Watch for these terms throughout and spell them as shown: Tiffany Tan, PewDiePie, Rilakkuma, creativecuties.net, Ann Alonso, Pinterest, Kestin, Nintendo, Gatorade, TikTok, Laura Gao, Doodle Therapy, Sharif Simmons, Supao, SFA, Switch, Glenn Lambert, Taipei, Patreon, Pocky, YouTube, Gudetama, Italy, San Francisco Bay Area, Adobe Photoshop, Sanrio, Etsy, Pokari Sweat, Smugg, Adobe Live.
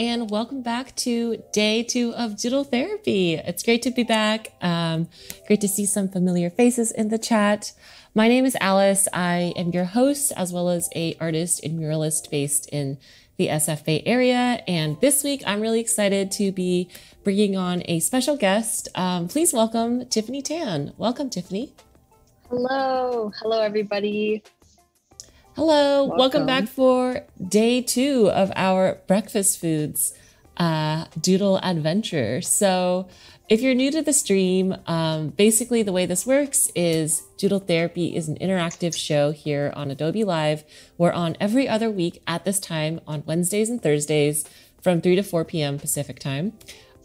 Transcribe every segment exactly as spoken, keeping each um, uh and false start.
And welcome back to day two of Doodle Therapy. It's great to be back. Um, great to see some familiar faces in the chat. My name is Alice. I am your host, as well as an artist and muralist based in the S F A area. And this week, I'm really excited to be bringing on a special guest. Um, please welcome Tiffany Tan. Welcome, Tiffany. Hello. Hello, everybody. Hello, welcome. welcome back for day two of our breakfast foods uh, doodle adventure. So if you're new to the stream, um, basically the way this works is Doodle Therapy is an interactive show here on Adobe Live. We're on every other week at this time on Wednesdays and Thursdays from three to four p m Pacific time.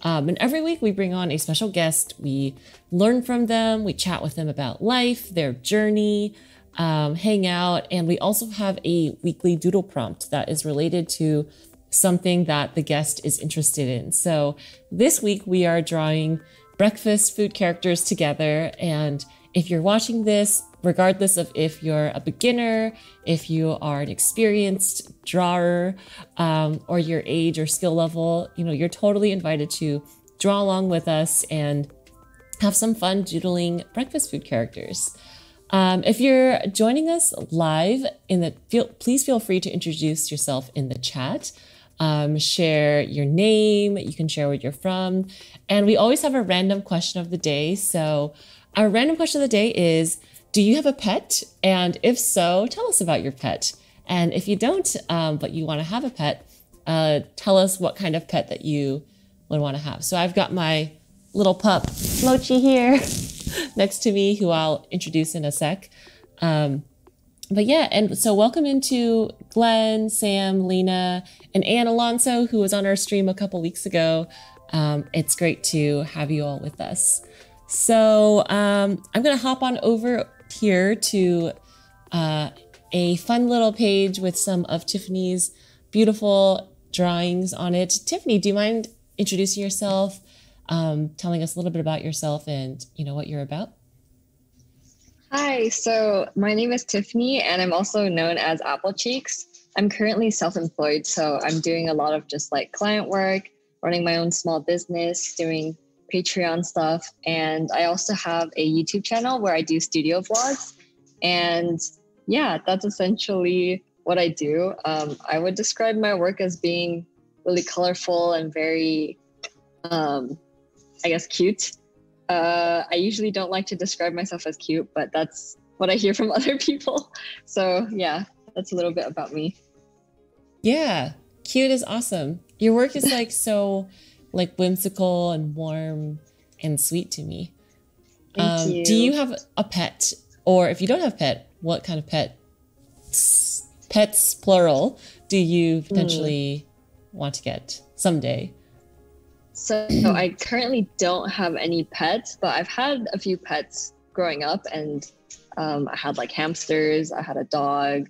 Um, and every week we bring on a special guest. We learn from them, we chat with them about life, their journey, Um, hang out, and we also have a weekly doodle prompt that is related to something that the guest is interested in. So this week we are drawing breakfast food characters together, and if you're watching this, regardless of if you're a beginner, if you are an experienced drawer, um, or your age or skill level, you know, you're totally invited to draw along with us and have some fun doodling breakfast food characters. Um, if you're joining us live, in the feel, please feel free to introduce yourself in the chat. Um, share your name, you can share where you're from. And we always have a random question of the day. So our random question of the day is, do you have a pet? And if so, tell us about your pet. And if you don't, um, but you want to have a pet, uh, tell us what kind of pet that you would want to have. So I've got my little pup, Mochi, here next to me, who I'll introduce in a sec. Um, but yeah, and so welcome into Glenn, Sam, Lena, and Ann Alonso, who was on our stream a couple weeks ago. Um, it's great to have you all with us. So um, I'm gonna hop on over here to uh, a fun little page with some of Tiffany's beautiful drawings on it. Tiffany, do you mind introducing yourself? Um, telling us a little bit about yourself and, you know, what you're about. Hi, so my name is Tiffany, and I'm also known as Apple Cheeks. I'm currently self-employed, so I'm doing a lot of just like client work, running my own small business, doing Patreon stuff. And I also have a YouTube channel where I do studio vlogs. And yeah, that's essentially what I do. Um, I would describe my work as being really colorful and very, um, I guess, cute. Uh, I usually don't like to describe myself as cute, but that's what I hear from other people. So yeah, that's a little bit about me. Yeah, cute is awesome. Your work is like so like whimsical and warm and sweet to me. Thank um, you. Do you have a pet? Or if you don't have a pet, what kind of pet, pets plural, do you potentially mm. want to get someday? So I currently don't have any pets, but I've had a few pets growing up, and um, I had like hamsters, I had a dog,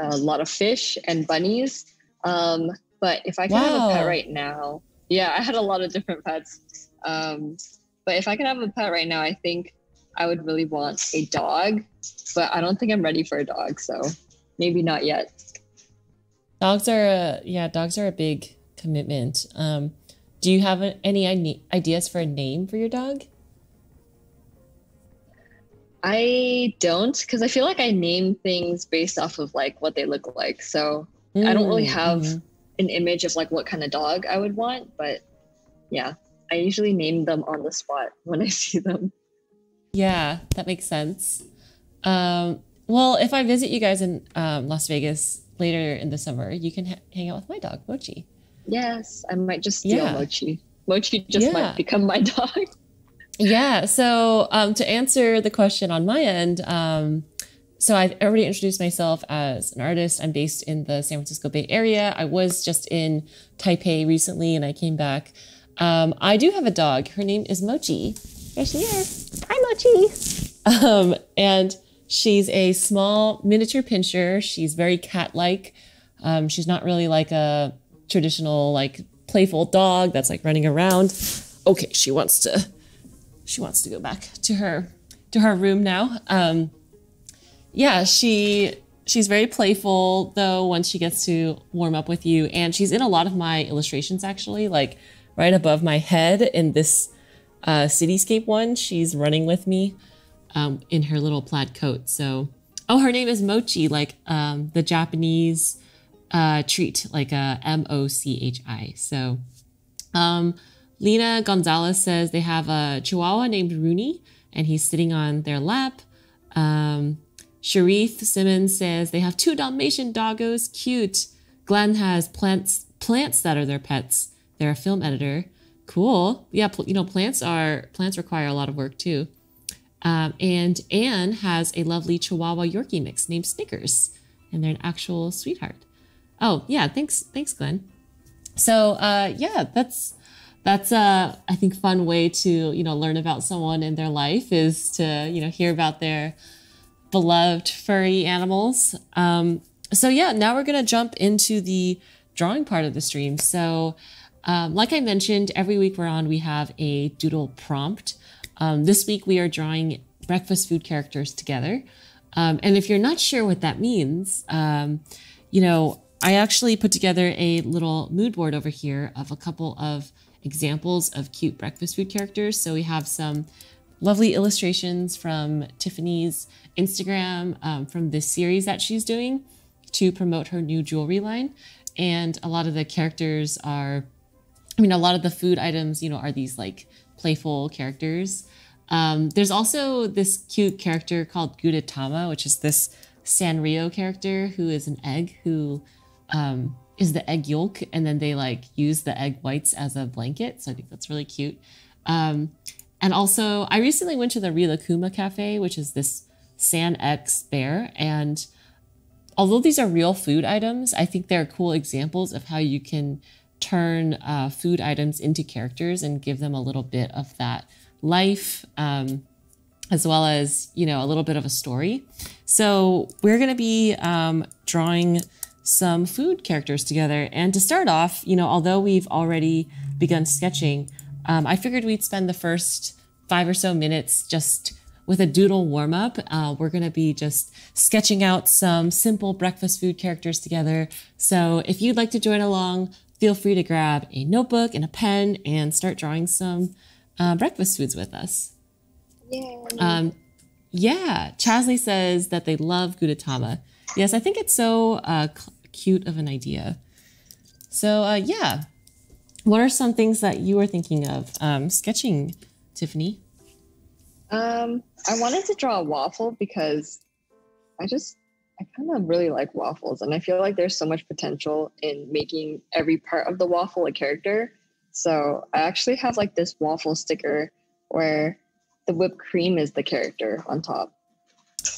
a lot of fish and bunnies. Um, but if I can wow. have a pet right now, yeah, I had a lot of different pets. Um, but if I can have a pet right now, I think I would really want a dog, but I don't think I'm ready for a dog. So maybe not yet. Dogs are, a, yeah, dogs are a big commitment. Um, Do you have any ideas for a name for your dog? I don't, because I feel like I name things based off of like what they look like. So mm. I don't really have an image of like what kind of dog I would want. But yeah, I usually name them on the spot when I see them. Yeah, that makes sense. Um, well, if I visit you guys in um, Las Vegas later in the summer, you can ha hang out with my dog, Mochi. Yes, I might just steal yeah. Mochi. Mochi just yeah. might become my dog. Yeah. So um, to answer the question on my end, um, so I've already introduced myself as an artist. I'm based in the San Francisco Bay Area. I was just in Taipei recently and I came back. Um, I do have a dog. Her name is Mochi. Here she is. Hi, Mochi. Um, and she's a small miniature pincher. She's very cat-like. Um, she's not really like a traditional, like playful dog that's like running around. Okay, she wants to, she wants to go back to her, to her room now. Um, yeah, she, she's very playful though once she gets to warm up with you. And she's in a lot of my illustrations actually, like right above my head in this uh, cityscape one. She's running with me um, in her little plaid coat. So, oh, her name is Mochi, like um, the Japanese uh, treat, like a M O C H I. So um, Lena Gonzalez says they have a Chihuahua named Rooney and he's sitting on their lap. Um, Sharif Simmons says they have two Dalmatian doggos, cute. Glenn has plants, plants that are their pets. They're a film editor. Cool. Yeah, you know, plants are plants require a lot of work too. Um, and Anne has a lovely Chihuahua Yorkie mix named Snickers, and they're an actual sweetheart. Oh yeah, thanks, thanks, Glenn. So uh, yeah, that's that's uh, I think fun way to you know learn about someone in their life is to you know hear about their beloved furry animals. Um, so yeah, now we're gonna jump into the drawing part of the stream. So. Um, like I mentioned, every week we're on, we have a doodle prompt. Um, this week we are drawing breakfast food characters together. Um, and if you're not sure what that means, um, you know, I actually put together a little mood board over here of a couple of examples of cute breakfast food characters. So we have some lovely illustrations from Tiffany's Instagram um, from this series that she's doing to promote her new jewelry line. And a lot of the characters are... I mean, a lot of the food items, you know, are these like playful characters. Um, there's also this cute character called Gudetama, which is this Sanrio character who is an egg who um, is the egg yolk. And then they like use the egg whites as a blanket. So I think that's really cute. Um, and also I recently went to the Rilakkuma Cafe, which is this San X bear. And although these are real food items, I think they're cool examples of how you can turn uh, food items into characters and give them a little bit of that life, um, as well as, you know, a little bit of a story. So we're going to be um, drawing some food characters together. And to start off, you know, although we've already begun sketching, um, I figured we'd spend the first five or so minutes just with a doodle warm up. Uh, we're gonna be just sketching out some simple breakfast food characters together. So if you'd like to join along, feel free to grab a notebook and a pen and start drawing some uh, breakfast foods with us. Yeah. Um, yeah, Chasley says that they love Gudetama. Yes, I think it's so uh, cute of an idea. So uh, yeah, what are some things that you were thinking of um, sketching, Tiffany? Um, I wanted to draw a waffle because I just I kind of really like waffles, and I feel like there's so much potential in making every part of the waffle a character. So I actually have like this waffle sticker where the whipped cream is the character on top.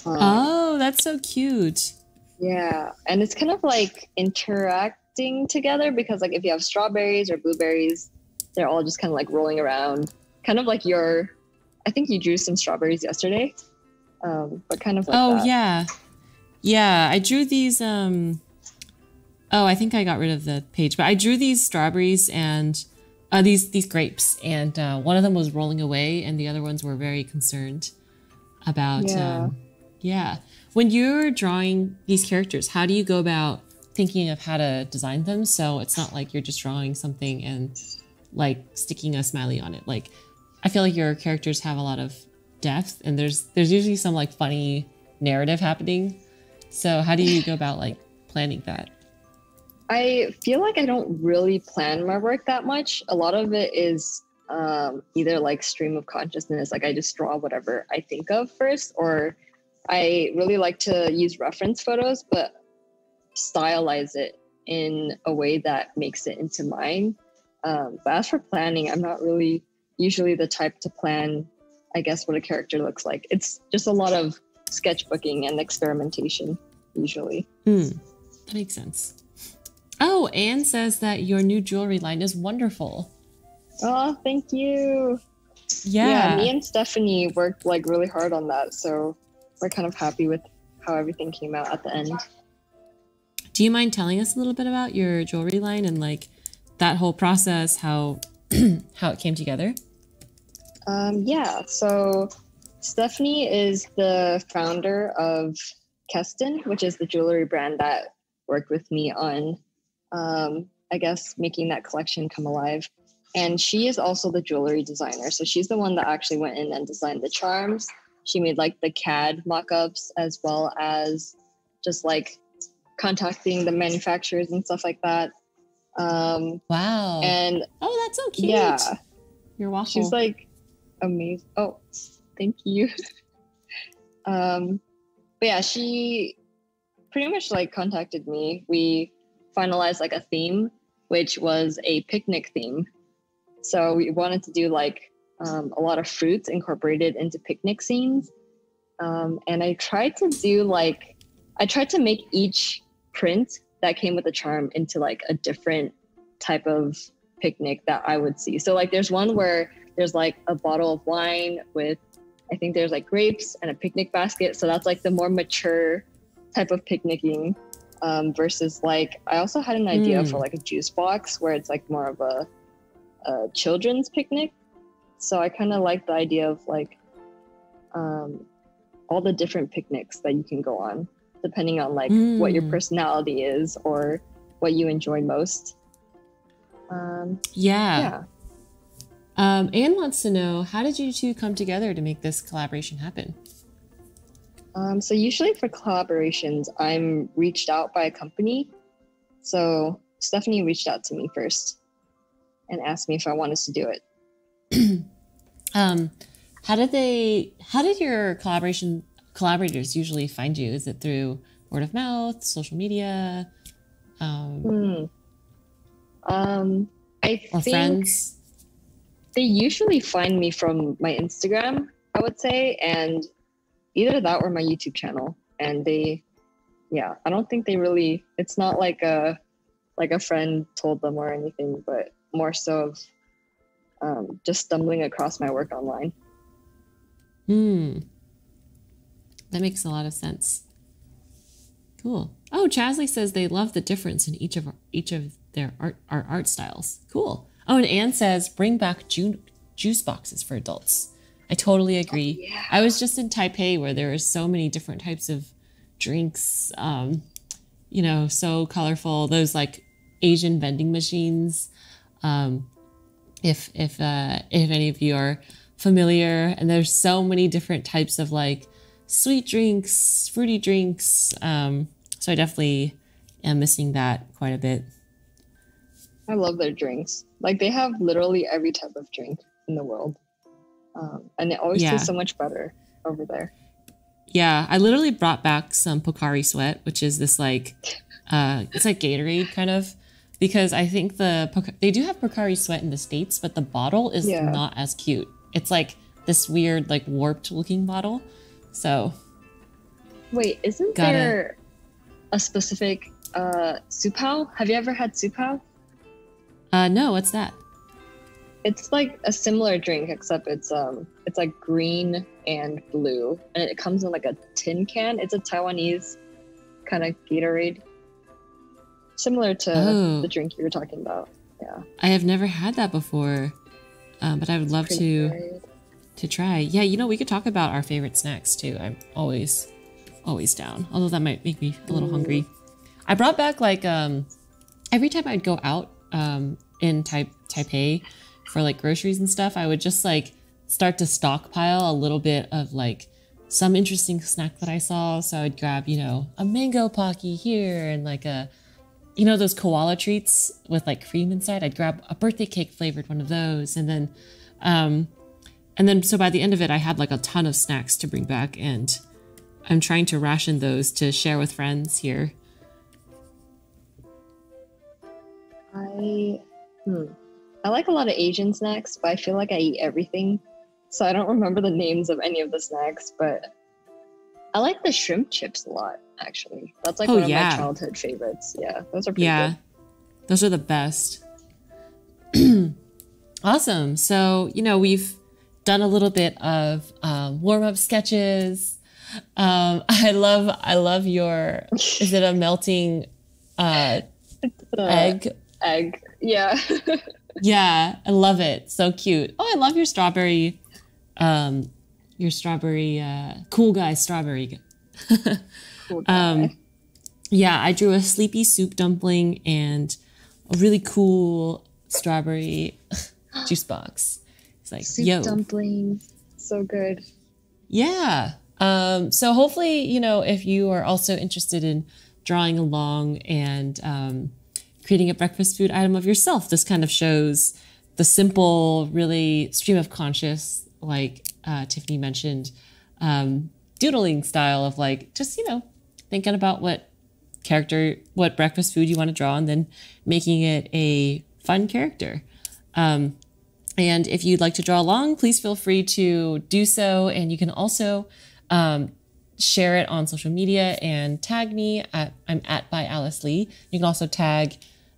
Um, oh, that's so cute. Yeah. And it's kind of like interacting together because like if you have strawberries or blueberries, they're all just kind of like rolling around, kind of like your, I think you drew some strawberries yesterday, um, but kind of like oh, that. yeah. Yeah, I drew these, um, oh, I think I got rid of the page, but I drew these strawberries and uh, these these grapes, and uh, one of them was rolling away and the other ones were very concerned about, yeah. Um, yeah. When you're drawing these characters, how do you go about thinking of how to design them? So it's not like you're just drawing something and like sticking a smiley on it. Like, I feel like your characters have a lot of depth and there's there's usually some like funny narrative happening. So how do you go about like planning that? I feel like I don't really plan my work that much. A lot of it is um, either like stream of consciousness, like I just draw whatever I think of first, or I really like to use reference photos, but stylize it in a way that makes it into mine. Um, but as for planning, I'm not really usually the type to plan I guess, what a character looks like. It's just a lot of sketchbooking and experimentation, usually. Mm, that makes sense. Oh, Anne says that your new jewelry line is wonderful. Oh, thank you. Yeah. Yeah, me and Stephanie worked like really hard on that, so we're kind of happy with how everything came out at the end. Do you mind telling us a little bit about your jewelry line and like that whole process, how how it came together? Um, yeah, so Stephanie is the founder of Kestin, which is the jewelry brand that worked with me on, um, I guess, making that collection come alive. And she is also the jewelry designer. So she's the one that actually went in and designed the charms. She made like the C A D mock-ups, as well as just like contacting the manufacturers and stuff like that. Um, wow. And oh, that's so cute. Yeah. You're welcome. She's like amazing. Oh, thank you. um, but yeah, she pretty much like contacted me. We finalized like a theme, which was a picnic theme. So we wanted to do like um, a lot of fruits incorporated into picnic scenes. Um, and I tried to do like, I tried to make each print that came with the charm into like a different type of picnic that I would see. So like there's one where there's like a bottle of wine with, I think there's like grapes and a picnic basket. So that's like the more mature type of picnicking um, versus like, I also had an idea mm. for like a juice box where it's like more of a, a children's picnic. So I kind of like the idea of like um, all the different picnics that you can go on, depending on like mm. what your personality is or what you enjoy most. Um, yeah. yeah. Um, Anne wants to know, how did you two come together to make this collaboration happen? Um, so usually for collaborations, I'm reached out by a company. So Stephanie reached out to me first and asked me if I wanted to do it. um, how did they, how did your collaboration collaborators usually find you? Is it through word of mouth, social media? Um, hmm. um, I or think friends? They usually find me from my Instagram, I would say, and either that or my YouTube channel. And they, yeah, I don't think they really, it's not like a, like a friend told them or anything, but more so of um, just stumbling across my work online. Hmm. That makes a lot of sense. Cool. Oh, Chasley says they love the difference in each of our, each of their art our art styles. Cool. Oh, and Anne says bring back ju juice boxes for adults. I totally agree. Oh, yeah. I was just in Taipei where there are so many different types of drinks. Um, you know, so colorful. Those like Asian vending machines. Um, if if uh, if any of you are familiar, and there's so many different types of like sweet drinks, fruity drinks. Um, so I definitely am missing that quite a bit. I love their drinks. Like they have literally every type of drink in the world. Um, and it always yeah. tastes so much better over there. Yeah. I literally brought back some Pokari Sweat, which is this like, uh, it's like Gatorade kind of, because I think the, they do have Pokari Sweat in the States, but the bottle is yeah. not as cute. It's like this weird, like warped looking bottle. So, wait, isn't gotta... there a specific uh, Supao? Have you ever had Supao? Uh, no, what's that? It's like a similar drink, except it's um, it's like green and blue, and it comes in like a tin can. It's a Taiwanese kind of Gatorade, similar to oh. the drink you were talking about. Yeah, I have never had that before, um, but I would love Pretty to. Varied. To try. Yeah, you know, we could talk about our favorite snacks too. I'm always, always down. Although that might make me a little mm. hungry. I brought back like, um, every time I'd go out um, in tai Taipei for like groceries and stuff, I would just like start to stockpile a little bit of like some interesting snack that I saw. So I'd grab, you know, a mango pocky here and like a, you know, those koala treats with like cream inside. I'd grab a birthday cake flavored one of those. And then, um, And then, so by the end of it, I had like a ton of snacks to bring back, and I'm trying to ration those to share with friends here. I, hmm. I like a lot of Asian snacks, but I feel like I eat everything. So I don't remember the names of any of the snacks, but I like the shrimp chips a lot, actually. That's like oh, one of yeah. my childhood favorites. Yeah, those are pretty yeah. good. Yeah, those are the best. Awesome. So, you know, we've done a little bit of um, warm-up sketches. Um, I love, I love your, is it a melting uh, egg? Egg, yeah. Yeah, I love it. So cute. Oh, I love your strawberry, um, your strawberry, uh, cool guy strawberry. Cool guy. Um, yeah, I drew a sleepy soup dumpling and a really cool strawberry juice box. It's like, soup yo. dumpling, so good. Yeah. Um, so hopefully, you know, if you are also interested in drawing along and um, creating a breakfast food item of yourself, this kind of shows the simple, really stream of conscious, like uh, Tiffany mentioned, um, doodling style of like, just, you know, thinking about what character, what breakfast food you want to draw and then making it a fun character. Um, and if you'd like to draw along, please feel free to do so. And you can also Um, share it on social media and tag me at, I'm at by Alice Lee. You can also tag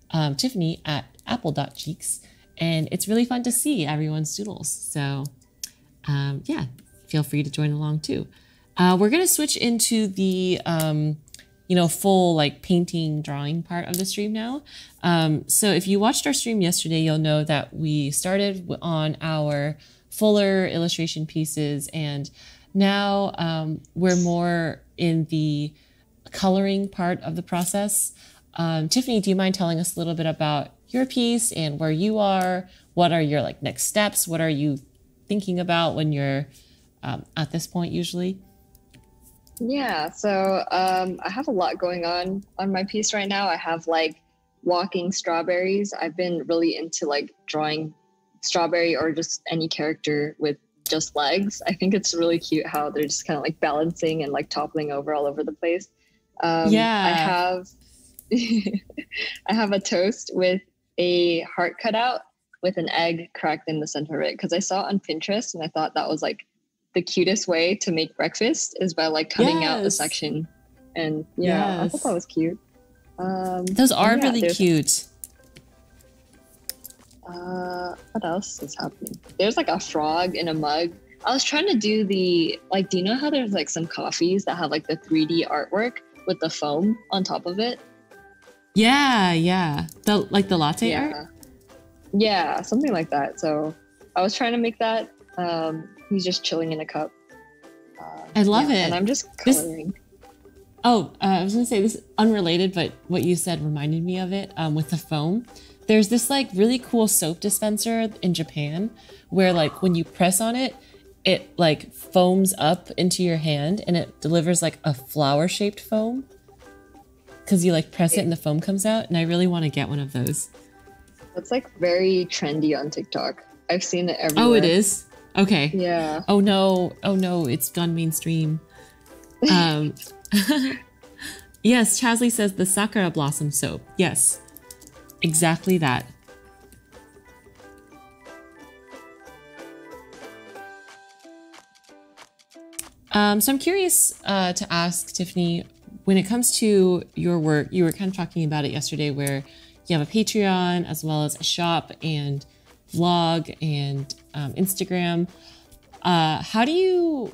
um, Tiffany at apple dot cheeks. And it's really fun to see everyone's doodles. So um, yeah, feel free to join along too. Uh, we're gonna switch into the, um, you know, full like painting, drawing part of the stream now. Um, so if you watched our stream yesterday, you'll know that we started on our fuller illustration pieces and now um, we're more in the coloring part of the process. Um, Tiffany, do you mind telling us a little bit about your piece and where you are? What are your like next steps? What are you thinking about when you're um, at this point usually? Yeah, so um, I have a lot going on on my piece right now. I have like walking strawberries. I've been really into like drawing strawberry or just any character with just legs. I think it's really cute how they're just kind of like balancing and like toppling over all over the place. Um, yeah. I have, I have a toast with a heart cutout with an egg cracked in the center of it. Cause I saw on Pinterest and I thought that was like the cutest way to make breakfast is by like cutting yes. out the section. And yeah, yes. I thought that was cute. Um, Those are yeah, really cute. Uh, what else is happening? There's like a frog in a mug. I was trying to do the, like, do you know how there's like some coffees that have like the three D artwork with the foam on top of it? Yeah, yeah. The, like the latte yeah. art? Yeah, something like that. So I was trying to make that. Um, he's just chilling in a cup. Uh, I love yeah, it. And I'm just coloring. This... Oh, uh, I was going to say this is unrelated, but what you said reminded me of it um, with the foam. There's this like really cool soap dispenser in Japan where like when you press on it, it like foams up into your hand and it delivers like a flower shaped foam because you like press it and the foam comes out. And I really want to get one of those. That's like very trendy on TikTok. I've seen it everywhere. Oh, it is? Okay. Yeah. Oh no. Oh no. It's gone mainstream. Um, yes. Chasley says the Sakura Blossom soap. Yes. Exactly that. Um, so I'm curious uh, to ask Tiffany, when it comes to your work, you were kind of talking about it yesterday where you have a Patreon as well as a shop and vlog and um, Instagram. Uh, how do you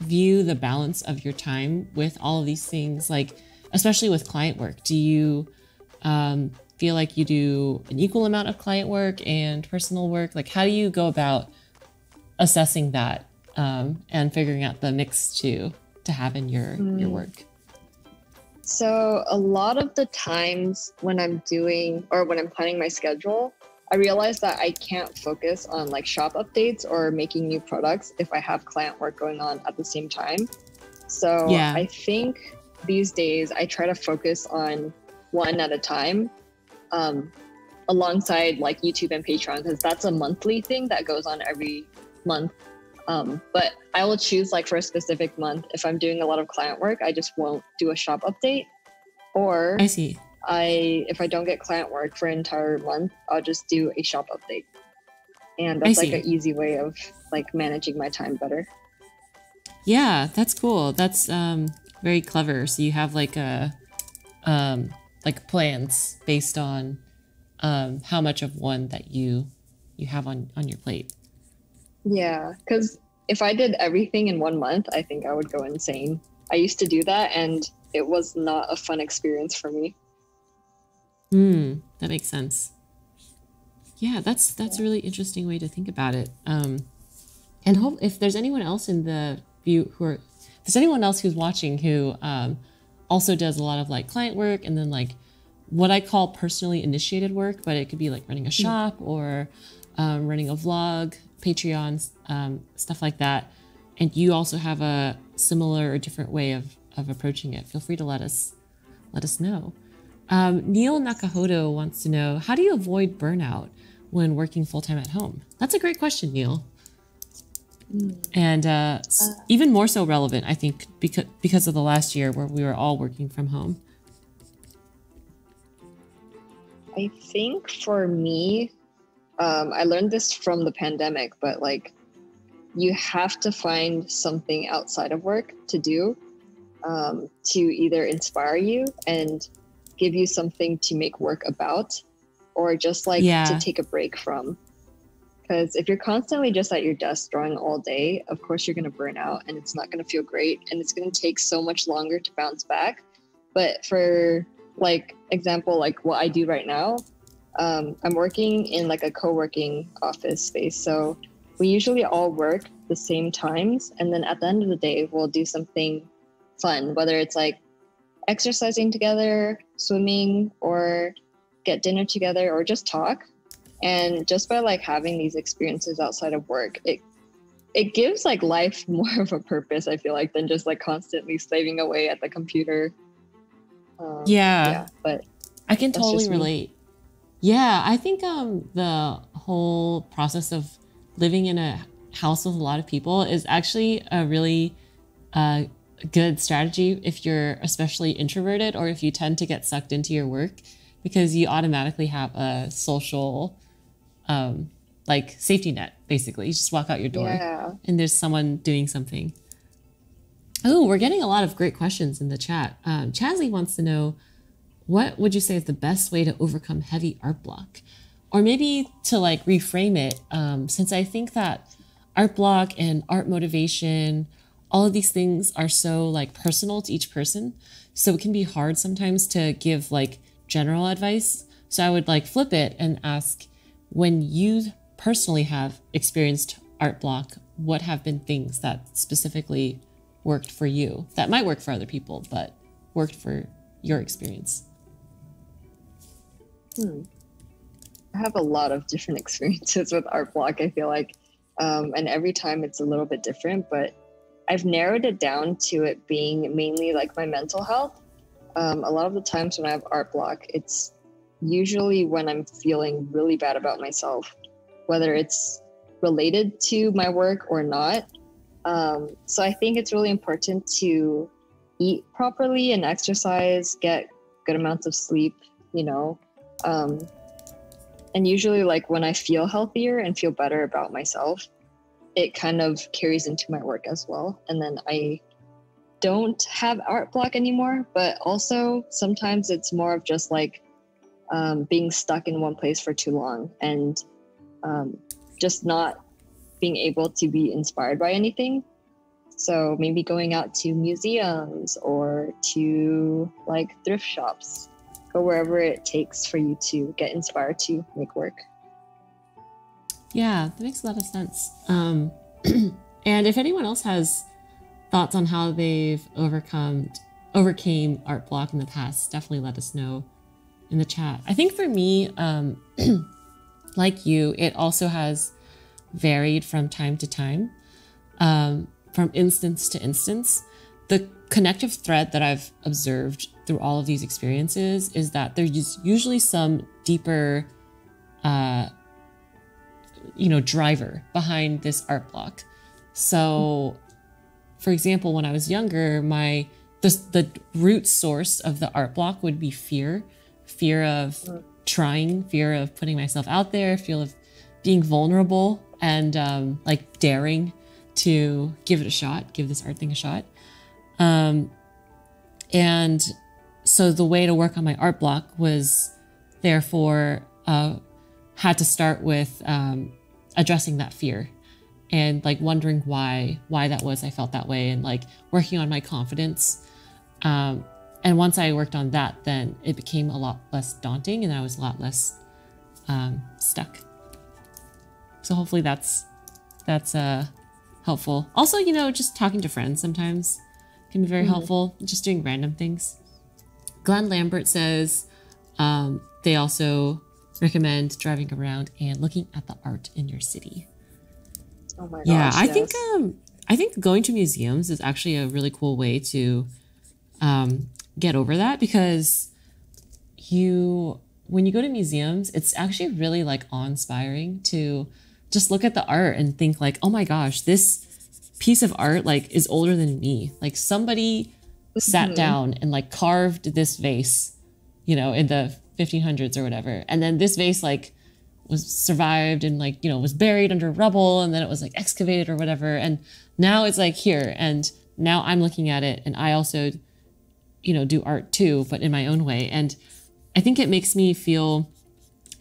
view the balance of your time with all of these things? Like, especially with client work, do you, um, feel like you do an equal amount of client work and personal work? Like, how do you go about assessing that um, and figuring out the mix to to have in your mm. your work? So a lot of the times when I'm doing or when I'm planning my schedule, I realize that I can't focus on like shop updates or making new products if I have client work going on at the same time. So yeah. I think these days I try to focus on one at a time. Um, alongside like YouTube and Patreon, because that's a monthly thing that goes on every month. Um, but I will choose like for a specific month, if I'm doing a lot of client work, I just won't do a shop update. Or I see. I if I don't get client work for an entire month, I'll just do a shop update. and that's like an easy way of like managing my time better. Yeah, that's cool. That's um, very clever. So you have like a um, like plans based on um, how much of one that you you have on on your plate. Yeah, because if I did everything in one month, I think I would go insane. I used to do that, and it was not a fun experience for me. Hmm, that makes sense. Yeah, that's that's a really interesting way to think about it. Um, and hope if there's anyone else in the view who are, if there's anyone else who's watching who um, also does a lot of like client work and then like what I call personally initiated work, but it could be like running a shop or um, running a vlog, Patreon, um, stuff like that. And you also have a similar or different way of, of approaching it. Feel free to let us let us know. Um, Neil Nakahodo wants to know, how do you avoid burnout when working full-time at home? That's a great question, Neil. And uh, uh, even more so relevant, I think, because, because of the last year where we were all working from home. I think for me, um, I learned this from the pandemic, but like you have to find something outside of work to do um, to either inspire you and give you something to make work about, or just like yeah. to take a break from. Because if you're constantly just at your desk drawing all day, of course you're going to burn out and it's not going to feel great and it's going to take so much longer to bounce back. But for like example, like what I do right now, um, I'm working in like a co-working office space. So we usually all work the same times. And then at the end of the day, we'll do something fun, whether it's like exercising together, swimming, or get dinner together, or just talk. And just by like having these experiences outside of work, it it gives like life more of a purpose, I feel like, than just like constantly slaving away at the computer. Um, yeah. yeah, but I can totally relate. Me. Yeah, I think um, the whole process of living in a house with a lot of people is actually a really uh, good strategy if you're especially introverted or if you tend to get sucked into your work, because you automatically have a social Um, like safety net, basically. You just walk out your door yeah. and there's someone doing something. Oh, we're getting a lot of great questions in the chat. Um, Chazzy wants to know, what would you say is the best way to overcome heavy art block? Or maybe to like reframe it, um, since I think that art block and art motivation, all of these things are so like personal to each person. So it can be hard sometimes to give like general advice. So I would like flip it and ask, when you personally have experienced art block, what have been things that specifically worked for you? That might work for other people, but worked for your experience. Hmm. I have a lot of different experiences with art block, I feel like. Um, and every time it's a little bit different, but I've narrowed it down to it being mainly like my mental health. Um, a lot of the times when I have art block, it's usually when I'm feeling really bad about myself, whether it's related to my work or not. Um, so I think it's really important to eat properly and exercise, get good amounts of sleep, you know. Um, and usually like when I feel healthier and feel better about myself, it kind of carries into my work as well. And then I don't have art block anymore, but also sometimes it's more of just like Um, being stuck in one place for too long and um, just not being able to be inspired by anything. So maybe going out to museums or to like thrift shops, go wherever it takes for you to get inspired to make work. Yeah, that makes a lot of sense. Um, and if anyone else has thoughts on how they've overcome, overcame art block in the past, definitely let us know in the chat. I think for me, um, like you, it also has varied from time to time, um, from instance to instance. The connective thread that I've observed through all of these experiences is that there's usually some deeper, uh, you know, driver behind this art block. So, for example, when I was younger, my the, the root source of the art block would be fear. Fear of trying, fear of putting myself out there, fear of being vulnerable and um, like daring to give it a shot, give this art thing a shot. Um, and so the way to work on my art block was therefore uh, had to start with um, addressing that fear and like wondering why, why that was, I felt that way, and like working on my confidence. Um, and once I worked on that, then it became a lot less daunting and I was a lot less um, stuck. So hopefully that's, that's uh, helpful. Also, you know, just talking to friends sometimes can be very mm-hmm. helpful, just doing random things. Glenn Lambert says um, they also recommend driving around and looking at the art in your city. Oh my gosh, yeah, I yes. think um, I think going to museums is actually a really cool way to um, get over that, because you when you go to museums, it's actually really like awe-inspiring to just look at the art and think like, oh my gosh, this piece of art like is older than me. Like somebody sat down and like carved this vase, you know, in the fifteen hundreds or whatever, and then this vase like was survived and like, you know, was buried under rubble, and then it was like excavated or whatever, and now it's like here, and now I'm looking at it, and I also, you know, do art too, but in my own way. And I think it makes me feel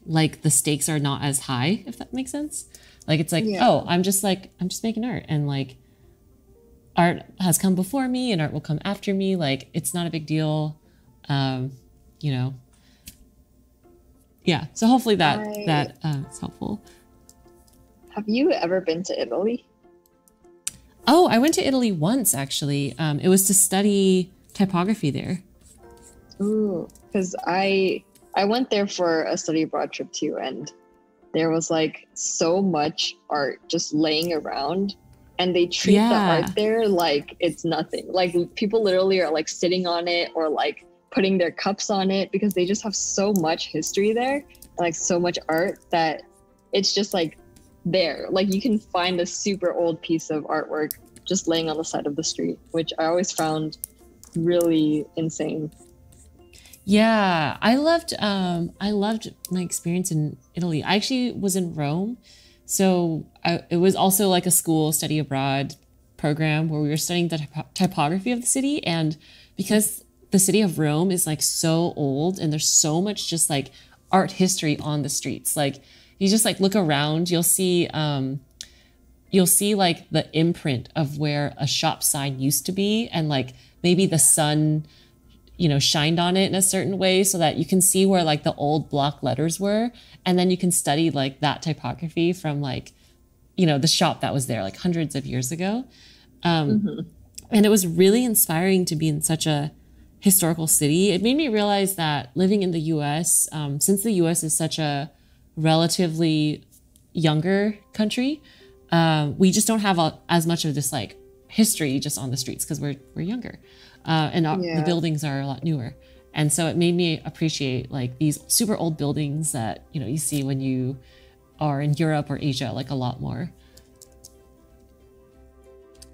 like the stakes are not as high, if that makes sense. Like it's like, yeah. oh, I'm just like I'm just making art, and like art has come before me and art will come after me. Like it's not a big deal. Um, you know. Yeah. So hopefully that I... that uh, is helpful. Have you ever been to Italy? Oh, I went to Italy once actually. Um, it was to study typography there. Ooh, because I I went there for a study abroad trip too, and there was like so much art just laying around, and they treat yeah. the art there like it's nothing. Like people literally are like sitting on it or like putting their cups on it, because they just have so much history there and like so much art that it's just like there. Like you can find a super old piece of artwork just laying on the side of the street, which I always found really insane. Yeah, I loved um, I loved my experience in Italy. I actually was in Rome, so I, it was also like a school study abroad program where we were studying the typo typography of the city. And because the city of Rome is like so old, and there's so much just like art history on the streets, like you just like look around, you'll see um, you'll see like the imprint of where a shop sign used to be, and like maybe the sun, you know, shined on it in a certain way so that you can see where like the old block letters were. And then you can study like that typography from like, you know, the shop that was there like hundreds of years ago. Um, mm-hmm. And it was really inspiring to be in such a historical city. It made me realize that living in the U S, um, since the U S is such a relatively younger country, uh, we just don't have a, as much of this like history just on the streets, because we're, we're younger. Uh, and yeah. the buildings are a lot newer. And so it made me appreciate like these super old buildings that, you know, you see when you are in Europe or Asia, like a lot more.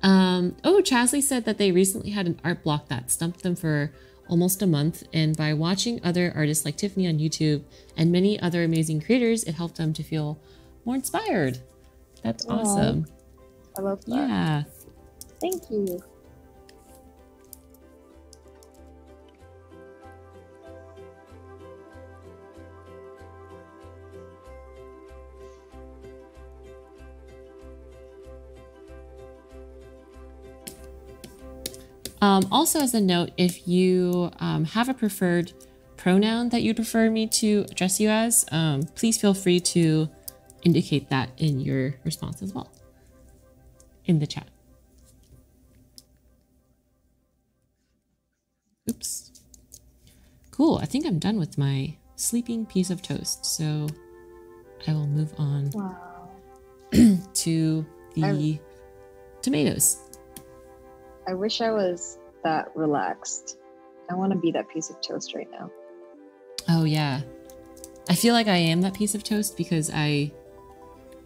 Um, oh, Chasley said that they recently had an art block that stumped them for almost a month. And by watching other artists like Tiffany on YouTube and many other amazing creators, it helped them to feel more inspired. That's Aww. awesome. I love that. Yeah. Thank you. Um, also, as a note, if you um, have a preferred pronoun that you'd prefer me to address you as, um, please feel free to indicate that in your response as well in the chat. Oops. Cool. I think I'm done with my sleeping piece of toast, so I will move on wow. to the I... tomatoes. I wish I was that relaxed. I want to be that piece of toast right now. Oh yeah. I feel like I am that piece of toast because I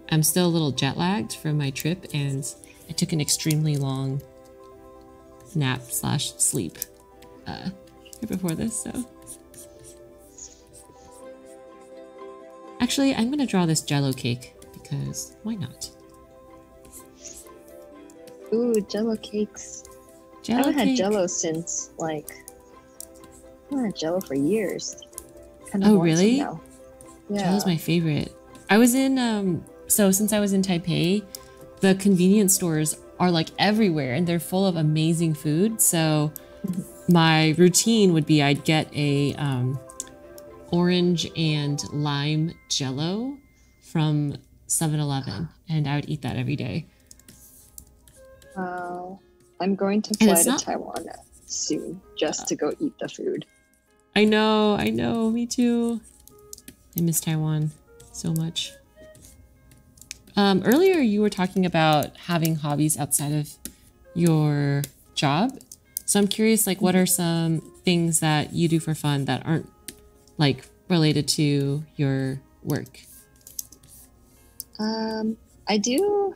am still a little jet lagged from my trip, and I took an extremely long nap slash sleep uh, before this, so. Actually, I'm going to draw this jello cake because why not? Ooh, Jello cakes. Jello I haven't cake. had Jello since like I haven't had Jello for years. Kind of oh really? Yeah. Jello's my favorite. I was in um so since I was in Taipei, the convenience stores are like everywhere and they're full of amazing food. So my routine would be I'd get a um, orange and lime Jello from seven eleven, and I would eat that every day. Wow, uh, I'm going to fly to not... Taiwan soon just uh, to go eat the food. I know, I know, me too. I miss Taiwan so much. Um, earlier, you were talking about having hobbies outside of your job. So I'm curious, like, what are some things that you do for fun that aren't, like, related to your work? Um, I do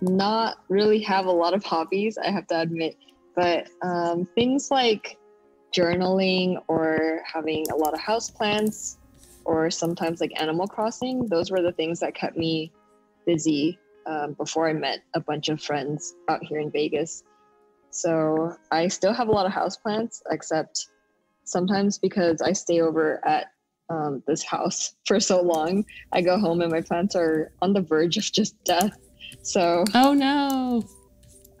not really have a lot of hobbies, I have to admit. But um, things like journaling or having a lot of houseplants or sometimes, like, Animal Crossing, those were the things that kept me busy um, before I met a bunch of friends out here in Vegas. So I still have a lot of houseplants, except sometimes because I stay over at um, this house for so long, I go home and my plants are on the verge of just death. So oh no,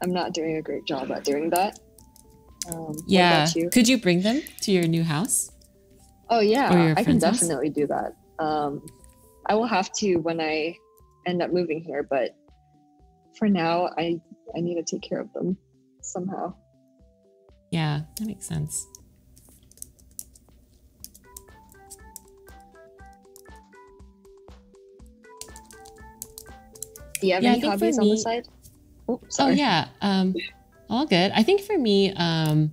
I'm not doing a great job at doing that. Um, yeah, you? Could you bring them to your new house? Oh yeah, I can definitely house? do that. Um, I will have to when I end up moving here, but for now, I I need to take care of them somehow. Yeah, that makes sense. Do you have yeah, any hobbies me, on the side? Oh, sorry. Oh yeah, um, all good. I think for me, um,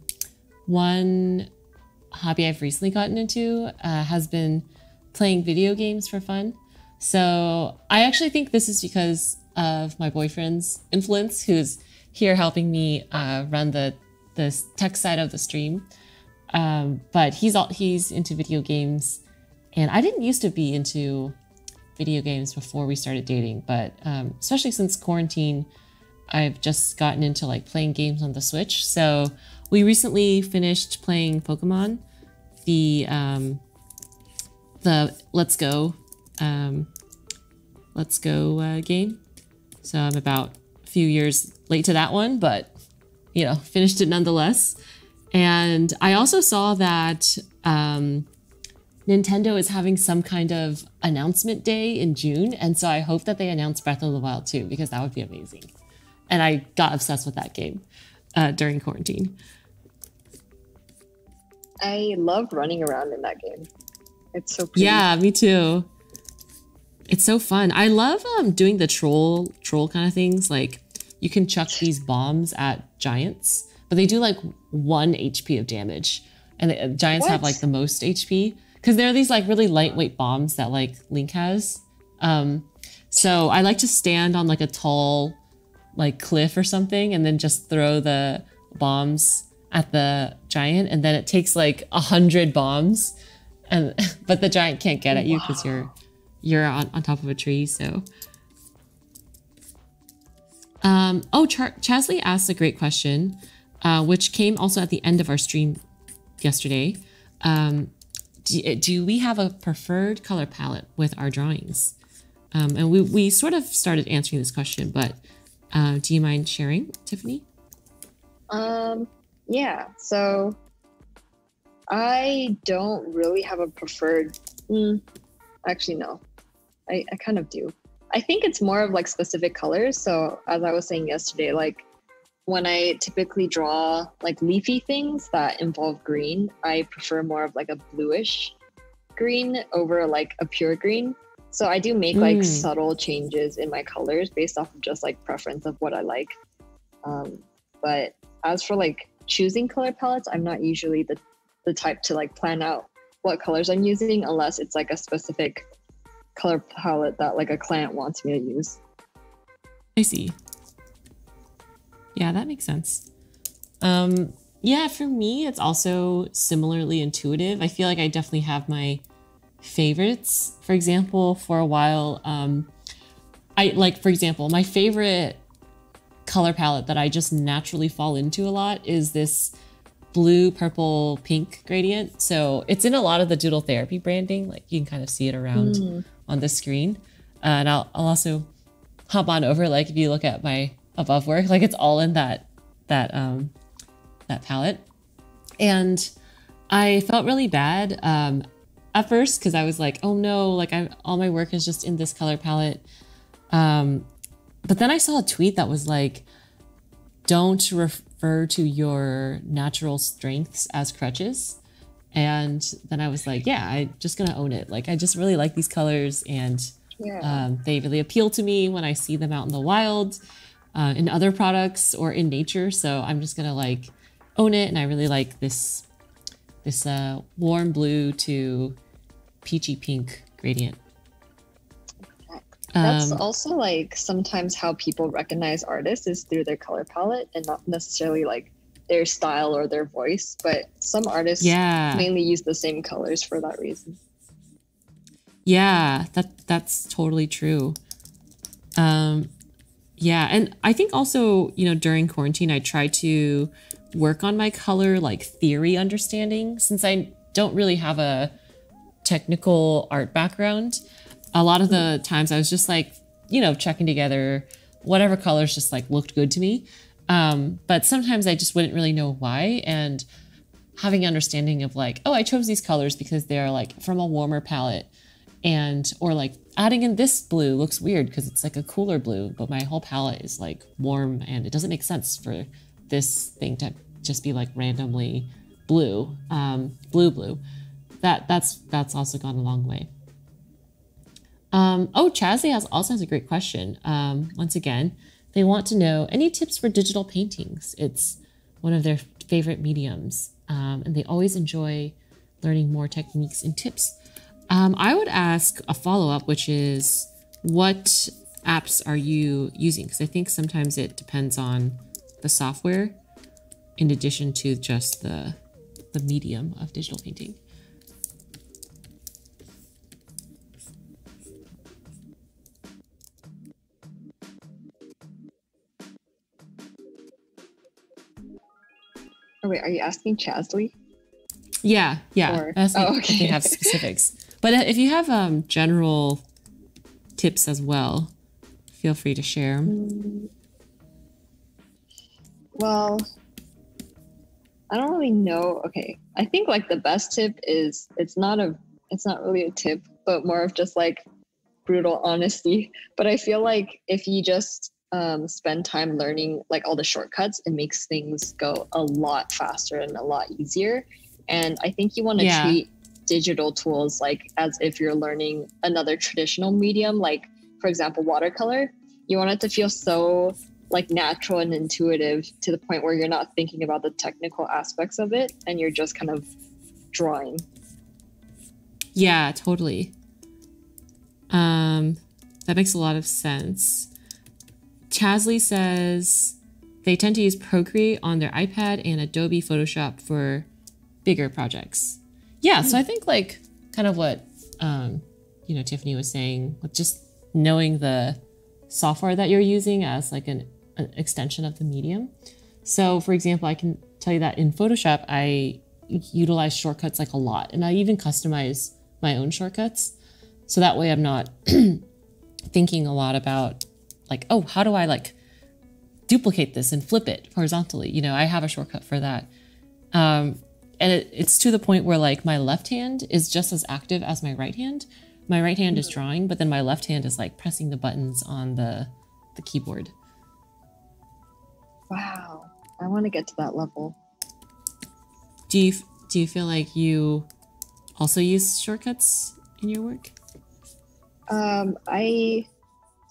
one hobby I've recently gotten into uh, has been playing video games for fun. So I actually think this is because of my boyfriend's influence, who's here helping me uh, run the the tech side of the stream, um, but he's all he's into video games, and I didn't used to be into video games before we started dating. But um, especially since quarantine, I've just gotten into like playing games on the Switch. So we recently finished playing Pokemon, the um, the Let's Go um, Let's Go uh, game. So I'm about a few years late to that one, but, you know, finished it nonetheless. And I also saw that um, Nintendo is having some kind of announcement day in June. And so I hope that they announce Breath of the Wild too, because that would be amazing. And I got obsessed with that game uh, during quarantine. I loved running around in that game. It's so pretty. Yeah, me too. It's so fun. I love um, doing the troll, troll kind of things. Like, you can chuck these bombs at giants, but they do like one H P of damage. And the, uh, giants what? have like the most H P because there are these like really lightweight bombs that like Link has. Um, so I like to stand on like a tall like cliff or something and then just throw the bombs at the giant. And then it takes like a hundred bombs, and but the giant can't get at you because wow. you're you're on, on top of a tree. So. Um, oh, Ch Chasley asked a great question, uh, which came also at the end of our stream yesterday. Um, do, do we have a preferred color palette with our drawings? Um, and we, we sort of started answering this question, but uh, do you mind sharing, Tiffany? Um, yeah, so I don't really have a preferred... Mm, actually, no, I, I kind of do. I think it's more of like specific colors. So as I was saying yesterday, like when I typically draw like leafy things that involve green, I prefer more of like a bluish green over like a pure green. So I do make like mm. subtle changes in my colors based off of just like preference of what I like. Um, but as for like choosing color palettes, I'm not usually the, the type to like plan out what colors I'm using unless it's like a specific color palette that like a client wants me to use. I see. Yeah, that makes sense. Um, yeah, for me, it's also similarly intuitive. I feel like I definitely have my favorites. For example, for a while, um, I like, for example, my favorite color palette that I just naturally fall into a lot is this blue, purple, pink gradient. So it's in a lot of the Doodle Therapy branding. Like you can kind of see it around mm. on the screen. Uh, and I'll, I'll also hop on over. Like if you look at my above work, like it's all in that, that, um, that palette. And I felt really bad um, at first because I was like, oh no, like I'm, all my work is just in this color palette. Um, but then I saw a tweet that was like, don't refer to your natural strengths as crutches. And then I was like, yeah, I'm just gonna own it. Like, I just really like these colors and yeah. um, they really appeal to me when I see them out in the wild, uh, in other products or in nature. So I'm just gonna like own it. And I really like this, this uh, warm blue to peachy pink gradient. That's um, also like sometimes how people recognize artists is through their color palette and not necessarily like their style or their voice, but some artists yeah. mainly use the same colors for that reason. Yeah, that that's totally true. Um, yeah, and I think also, you know, during quarantine, I try to work on my color like theory understanding since I don't really have a technical art background. A lot of the times I was just like, you know, checking together whatever colors just like looked good to me. Um, but sometimes I just wouldn't really know why. And having an understanding of like, oh, I chose these colors because they're like from a warmer palette, and or like adding in this blue looks weird because it's like a cooler blue, but my whole palette is like warm and it doesn't make sense for this thing to just be like randomly blue, um, blue, blue. That that's that's also gone a long way. Um, oh, Chazzy has also has a great question. Um, once again, they want to know any tips for digital paintings. It's one of their favorite mediums, um, and they always enjoy learning more techniques and tips. Um, I would ask a follow-up, which is what apps are you using? Because I think sometimes it depends on the software in addition to just the, the medium of digital painting. Wait, are you asking Chazley? Yeah, yeah. Or, asking, oh, okay. If they have specifics. But if you have um, general tips as well, feel free to share them. Well, I don't really know. Okay, I think like the best tip is it's not a, it's not really a tip, but more of just like brutal honesty. But I feel like if you just Um, spend time learning like all the shortcuts, it makes things go a lot faster and a lot easier. And I think you want to yeah. treat digital tools like as if you're learning another traditional medium, like for example watercolor. You want it to feel so like natural and intuitive to the point where you're not thinking about the technical aspects of it and you're just kind of drawing. Yeah, totally. Um, that makes a lot of sense. Chasley says they tend to use Procreate on their iPad and Adobe Photoshop for bigger projects. Yeah, so I think like kind of what, um, you know, Tiffany was saying, with just knowing the software that you're using as like an, an extension of the medium. So for example, I can tell you that in Photoshop, I utilize shortcuts like a lot, and I even customize my own shortcuts. So that way I'm not thinking a lot about like, oh, how do I like duplicate this and flip it horizontally? You know, I have a shortcut for that. Um, and it, it's to the point where like my left hand is just as active as my right hand. My right hand is drawing, but then my left hand is like pressing the buttons on the, the keyboard. Wow. I want to get to that level. Do you, do you feel like you also use shortcuts in your work? Um, I...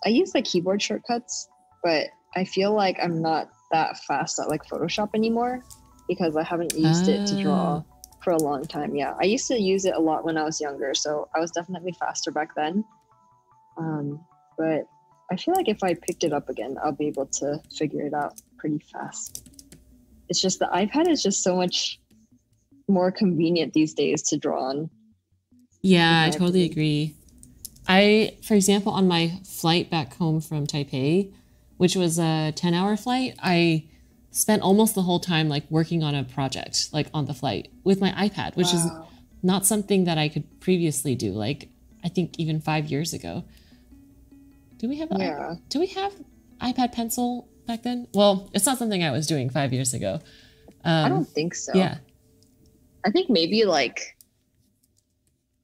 I use like keyboard shortcuts, but I feel like I'm not that fast at like Photoshop anymore because I haven't used oh. it to draw for a long time. Yeah, I used to use it a lot when I was younger, so I was definitely faster back then. Um, but I feel like if I picked it up again, I'll be able to figure it out pretty fast. It's just the iPad is just so much more convenient these days to draw on. Yeah, I totally agree. I, for example, on my flight back home from Taipei, which was a ten hour flight, I spent almost the whole time like working on a project, like on the flight with my iPad, which wow. is not something that I could previously do. Like I think even five years ago. Do we have, yeah. I, do we have iPad Pencil back then? Well, it's not something I was doing five years ago. Um, I don't think so. Yeah. I think maybe like,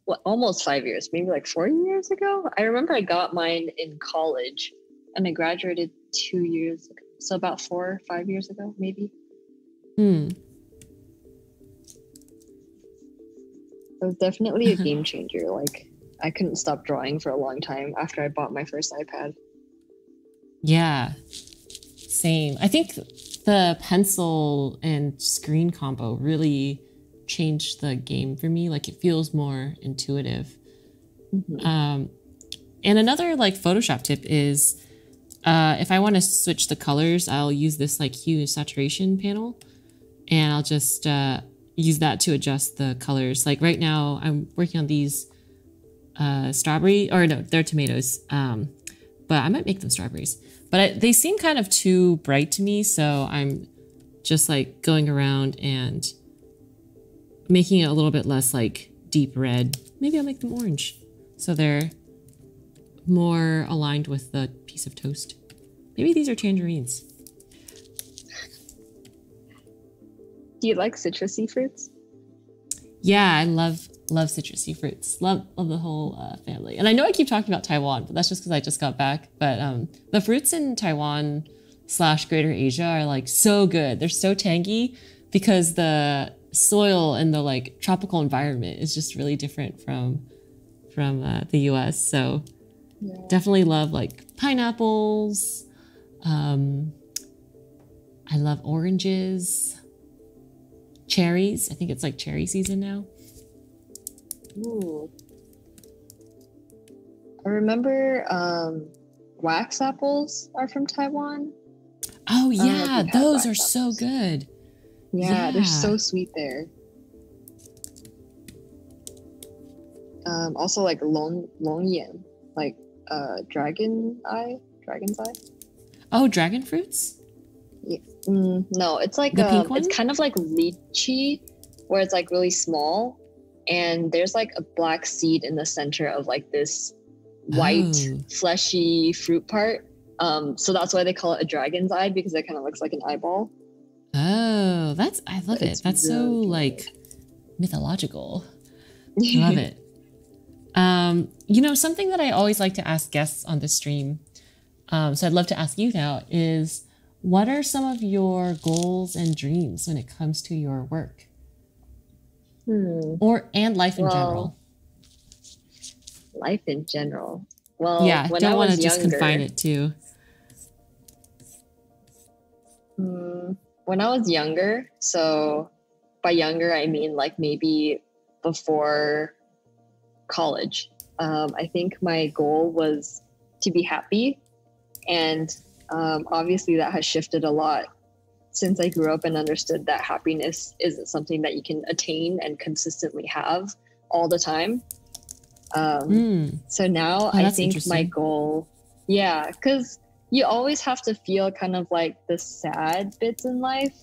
what, almost five years, maybe like four years ago. I remember I got mine in college and I graduated two years ago. So about four or five years ago, maybe. Hmm. It was definitely a game changer. Like I couldn't stop drawing for a long time after I bought my first iPad. Yeah, same. I think the pencil and screen combo really changed the game for me. Like it feels more intuitive. Mm-hmm. Um, and another like Photoshop tip is, Uh, if I want to switch the colors, I'll use this like hue and saturation panel, and I'll just uh, use that to adjust the colors. Like right now, I'm working on these uh, strawberry, or no, they're tomatoes, um, but I might make them strawberries. But I, they seem kind of too bright to me, so I'm just like going around and making it a little bit less like deep red. Maybe I'll make them orange, so they're more aligned with the piece of toast. Maybe these are tangerines. Do you like citrusy fruits? Yeah, I love love citrusy fruits. Love, love the whole uh, family. And I know I keep talking about Taiwan, but that's just because I just got back. But um, the fruits in Taiwan slash Greater Asia are like so good. They're so tangy because the soil and the like tropical environment is just really different from from uh, the U S. So. Yeah. Definitely love like pineapples. Um, I love oranges, cherries. I think it's like cherry season now. Ooh. I remember um, wax apples are from Taiwan. Oh yeah, those are apples. So good. Yeah, yeah, they're so sweet there. Um, also like long long yen, like Uh, dragon eye, dragon's eye. Oh, dragon fruits? Yeah. Mm, no, it's like the um, pink one? It's kind of like lychee, where it's like really small, and there's like a black seed in the center of like this white oh. fleshy fruit part. Um, so that's why they call it a dragon's eye, because it kind of looks like an eyeball. Oh, that's I love it. It's that's really so cute. Like mythological. I love it. Um, you know, something that I always like to ask guests on the stream, um, so I'd love to ask you now, is what are some of your goals and dreams when it comes to your work? Hmm. Or, and life in well, general? Life in general. Well, yeah, when don't want to just confine it to. When I was younger, so by younger, I mean like maybe before college, um, I think my goal was to be happy, and um, obviously that has shifted a lot since I grew up and understood that happiness isn't something that you can attain and consistently have all the time. Um, mm. So now oh, I think my goal, yeah, because you always have to feel kind of like the sad bits in life,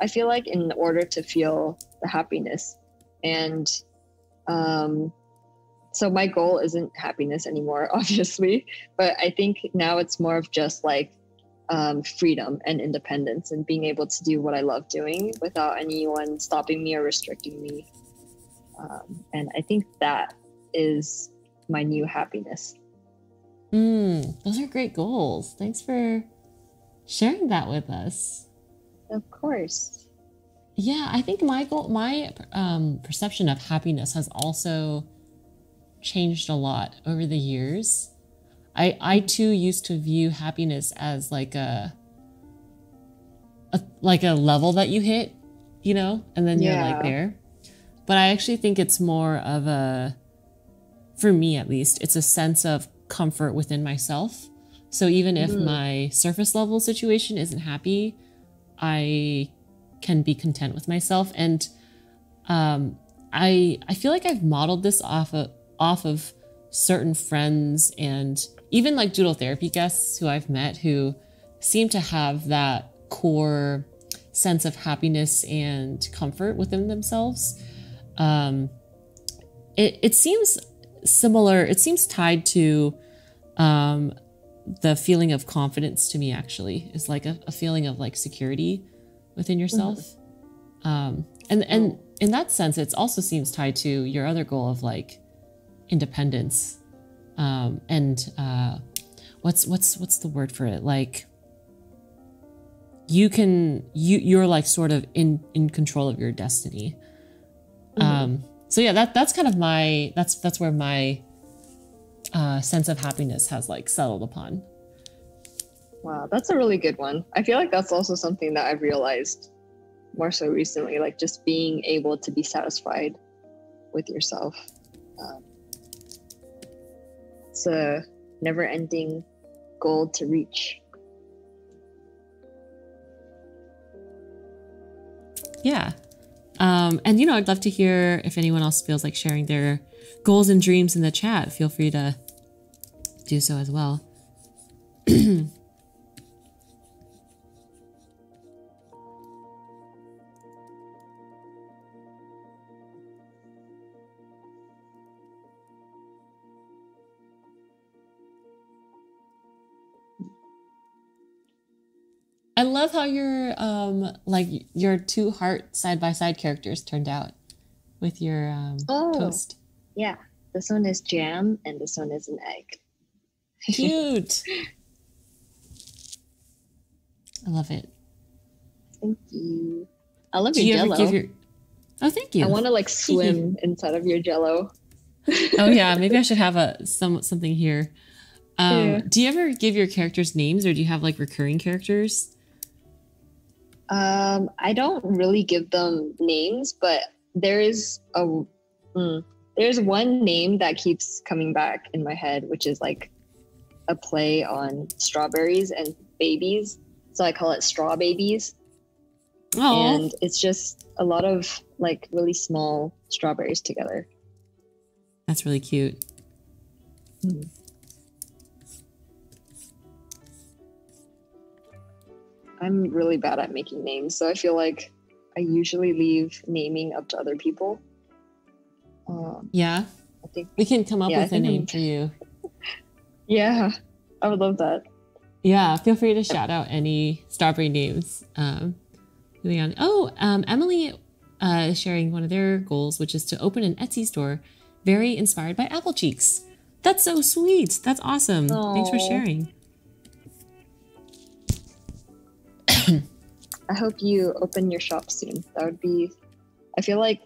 I feel like, in order to feel the happiness. And um, so my goal isn't happiness anymore, obviously, but I think now it's more of just like um, freedom and independence and being able to do what I love doing without anyone stopping me or restricting me. Um, and I think that is my new happiness. Mm, those are great goals. Thanks for sharing that with us. Of course. Yeah, I think my goal, my um, perception of happiness has also changed a lot over the years. I I too used to view happiness as like a, a like a level that you hit, you know, and then yeah. you're like there. But I actually think it's more of a, for me at least, it's a sense of comfort within myself. So even if mm. my surface level situation isn't happy, I can be content with myself. And um, I I feel like I've modeled this off of off of certain friends and even like Doodle Therapy guests who I've met who seem to have that core sense of happiness and comfort within themselves. Um, it, it seems similar. It seems tied to um, the feeling of confidence to me, actually. It's like a, a feeling of like security within yourself. Mm-hmm. um, and, and in that sense, it also seems tied to your other goal of like independence. Um, and uh, what's, what's, what's the word for it? Like, you can, you, you're like sort of in, in control of your destiny. Mm-hmm. Um, so yeah, that, that's kind of my, that's, that's where my uh, sense of happiness has like settled upon. Wow. That's a really good one. I feel like that's also something that I've realized more so recently, like just being able to be satisfied with yourself. Um, it's a never ending goal to reach. Yeah. Um, and, you know, I'd love to hear if anyone else feels like sharing their goals and dreams in the chat. Feel free to do so as well. I love how your um like your two heart side by side characters turned out with your um oh, toast. Yeah, this one is jam and this one is an egg. Cute. I love it. Thank you. I love Do your you jello. Your... Oh, thank you. I want to like swim inside of your jello. Oh yeah, maybe I should have a some something here. Um, yeah. Do you ever give your characters names, or do you have like recurring characters? Um, I don't really give them names, but there is a mm, there's one name that keeps coming back in my head, which is like a play on strawberries and babies. So I call it Straw Babies. Aww. And it's just a lot of like really small strawberries together. That's really cute. Mm. I'm really bad at making names, so I feel like I usually leave naming up to other people. Um, yeah, I think we can come up yeah, with I a name I'm... for you. Yeah, I would love that. Yeah, feel free to shout out any strawberry names. Um, oh, um, Emily uh, is sharing one of their goals, which is to open an Etsy store, very inspired by Apple Cheeks. That's so sweet. That's awesome. Aww. Thanks for sharing. I hope you open your shop soon. That would be, I feel like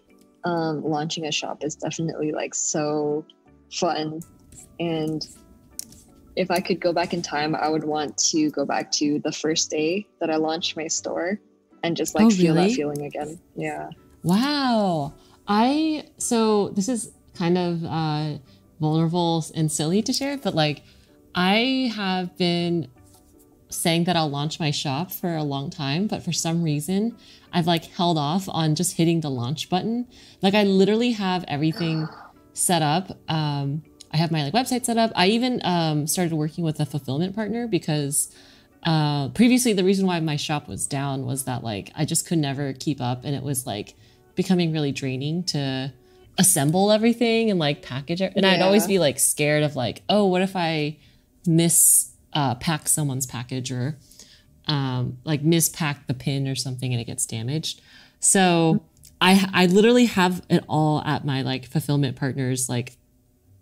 um, launching a shop is definitely like so fun. And if I could go back in time, I would want to go back to the first day that I launched my store and just like oh, feel really? that feeling again. Yeah. Wow. I, so this is kind of uh, vulnerable and silly to share, but like I have been saying that I'll launch my shop for a long time, but for some reason I've like held off on just hitting the launch button. Like I literally have everything set up. Um, I have my like website set up. I even um, started working with a fulfillment partner because uh, previously the reason why my shop was down was that like I just could never keep up, and it was like becoming really draining to assemble everything and like package it. And yeah. I'd always be like scared of like, oh, what if I miss Uh, pack someone's package or um, like mispack the pin or something and it gets damaged. So I I literally have it all at my like fulfillment partner's like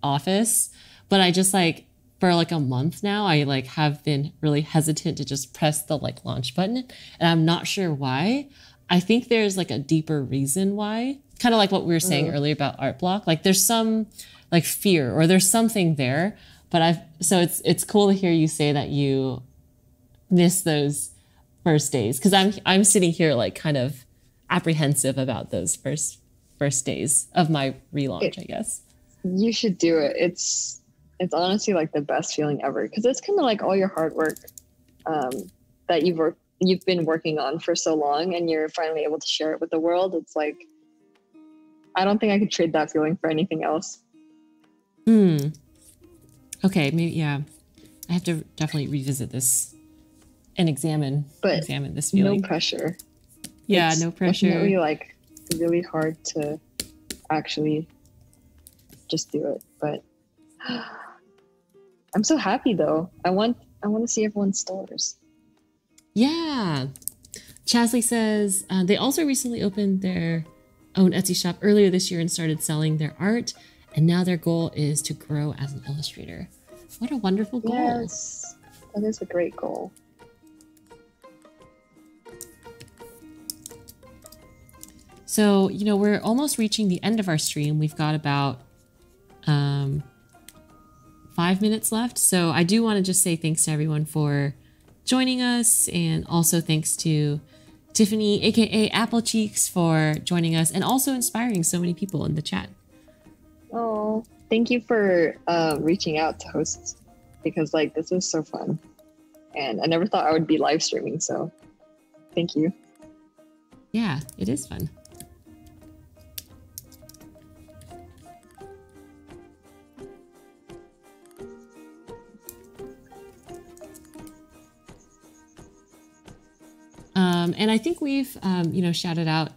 office, but I just like for like a month now I like have been really hesitant to just press the like launch button, and I'm not sure why. I think there's like a deeper reason why. Kind of like what we were saying mm-hmm. earlier about art block. Like there's some like fear or there's something there. But I've, so it's, it's cool to hear you say that you miss those first days. Cause I'm, I'm sitting here like kind of apprehensive about those first, first days of my relaunch, it, I guess. You should do it. It's, it's honestly like the best feeling ever. Cause it's kind of like all your hard work, um, that you've worked, you've been working on for so long, and you're finally able to share it with the world. It's like, I don't think I could trade that feeling for anything else. Hmm. Okay, maybe, yeah. I have to definitely revisit this and examine, but examine this feeling. No pressure. Yeah, it's no pressure. It's really, like, really hard to actually just do it, but I'm so happy, though. I want I want to see everyone's stores. Yeah. Chasley says, uh, they also recently opened their own Etsy shop earlier this year and started selling their art, and now their goal is to grow as an illustrator. What a wonderful goal. Yes, that is a great goal. So, you know, we're almost reaching the end of our stream. We've got about um, five minutes left. So I do want to just say thanks to everyone for joining us, and also thanks to Tiffany, aka Apple Cheeks, for joining us and also inspiring so many people in the chat. Oh, thank you for uh, reaching out to hosts, because like this was so fun, and I never thought I would be live streaming. So thank you. Yeah, it is fun. Um, and I think we've, um, you know, shouted out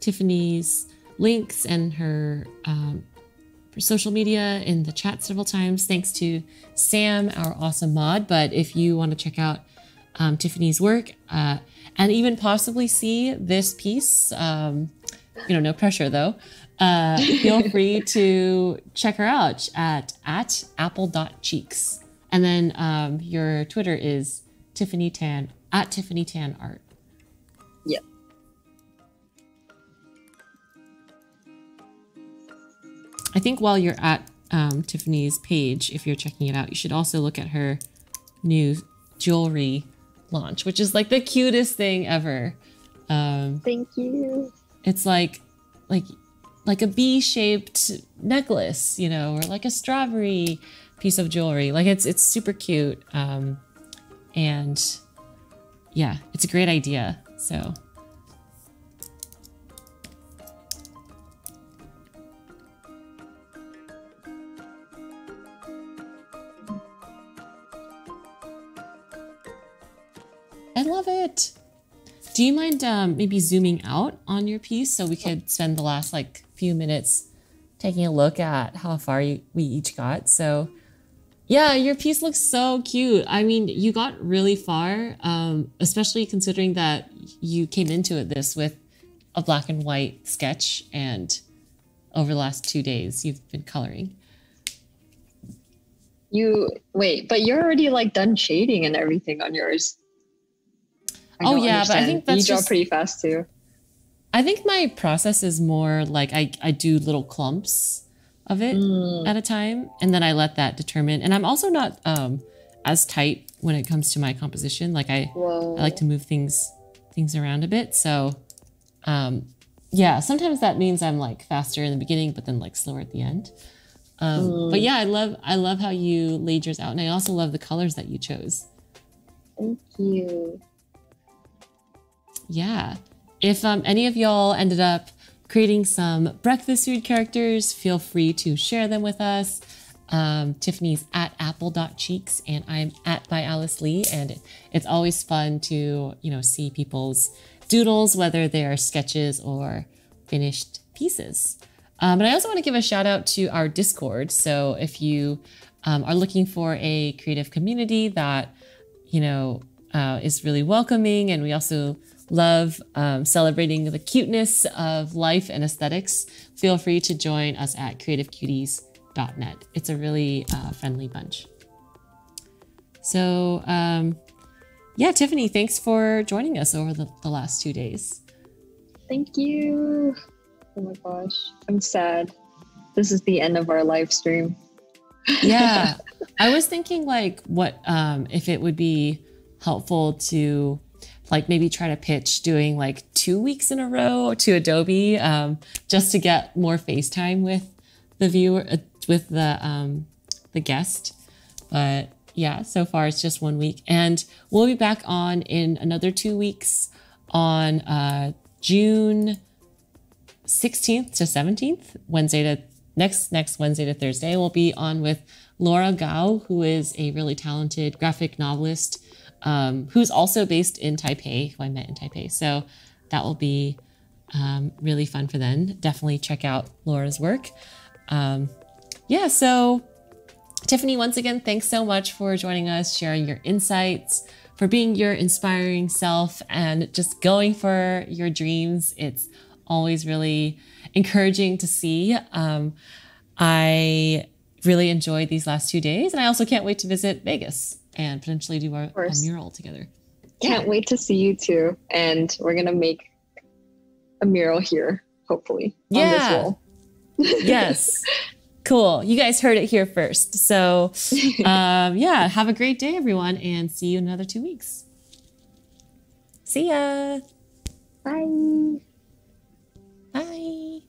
Tiffany's links and her, um, her social media in the chat several times. Thanks to Sam, our awesome mod. But if you want to check out um, Tiffany's work uh, and even possibly see this piece, um, you know, no pressure though, uh, feel free to check her out at, at apple dot cheeks. And then um, your Twitter is Tiffany Tan, at Tiffany Tan Art. Yeah. I think while you're at um, Tiffany's page, if you're checking it out, you should also look at her new jewelry launch, which is like the cutest thing ever. Um, Thank you. It's like, like, like a bee-shaped necklace, you know, or like a strawberry piece of jewelry. Like it's it's super cute, um, and yeah, it's a great idea. So. I love it. Do you mind um, maybe zooming out on your piece so we could spend the last like few minutes taking a look at how far you, we each got? So yeah, your piece looks so cute. I mean, you got really far, um, especially considering that you came into it this with a black and white sketch, and over the last two days you've been coloring. You wait, but you're already like done shading and everything on yours. I oh yeah, understand. But I think that's you draw just, pretty fast too. I think my process is more like I, I do little clumps of it mm. at a time, and then I let that determine. And I'm also not um, as tight when it comes to my composition. Like I, I like to move things things around a bit. So um, yeah, sometimes that means I'm like faster in the beginning, but then like slower at the end. Um, mm. But yeah, I love I love how you laid yours out, and I also love the colors that you chose. Thank you. Yeah. If um, any of y'all ended up creating some breakfast food characters, feel free to share them with us. Um, Tiffany's at apple dot cheeks, and I'm at by Alice Lee. And it's always fun to, you know, see people's doodles, whether they are sketches or finished pieces. Um, and I also want to give a shout out to our Discord. So if you um, are looking for a creative community that, you know, Uh, is really welcoming, and we also love um, celebrating the cuteness of life and aesthetics, feel free to join us at creative cuties dot net. It's a really uh, friendly bunch. So um, yeah, Tiffany, thanks for joining us over the, the last two days. Thank you. Oh my gosh, I'm sad. This is the end of our live stream. Yeah, I was thinking like what um, if it would be helpful to like maybe try to pitch doing like two weeks in a row to Adobe, um, just to get more FaceTime with the viewer, uh, with the um, the guest. But yeah, so far it's just one week, and we'll be back on in another two weeks on uh, June sixteenth to seventeenth, Wednesday to next next Wednesday to Thursday. We'll be on with Laura Gao, who is a really talented graphic novelist, um, who's also based in Taipei, who I met in Taipei. So that will be um, really fun for them. Definitely check out Laura's work. Um, yeah, so Tiffany, once again, thanks so much for joining us, sharing your insights, for being your inspiring self and just going for your dreams. It's always really encouraging to see. Um, I really enjoyed these last two days, and I also can't wait to visit Vegas and potentially do our, a mural together. Can't yeah. wait to see you too. And we're going to make a mural here, hopefully. Yeah. On this wall. Yes. Cool. You guys heard it here first. So um, yeah, have a great day, everyone, and see you in another two weeks. See ya. Bye. Bye.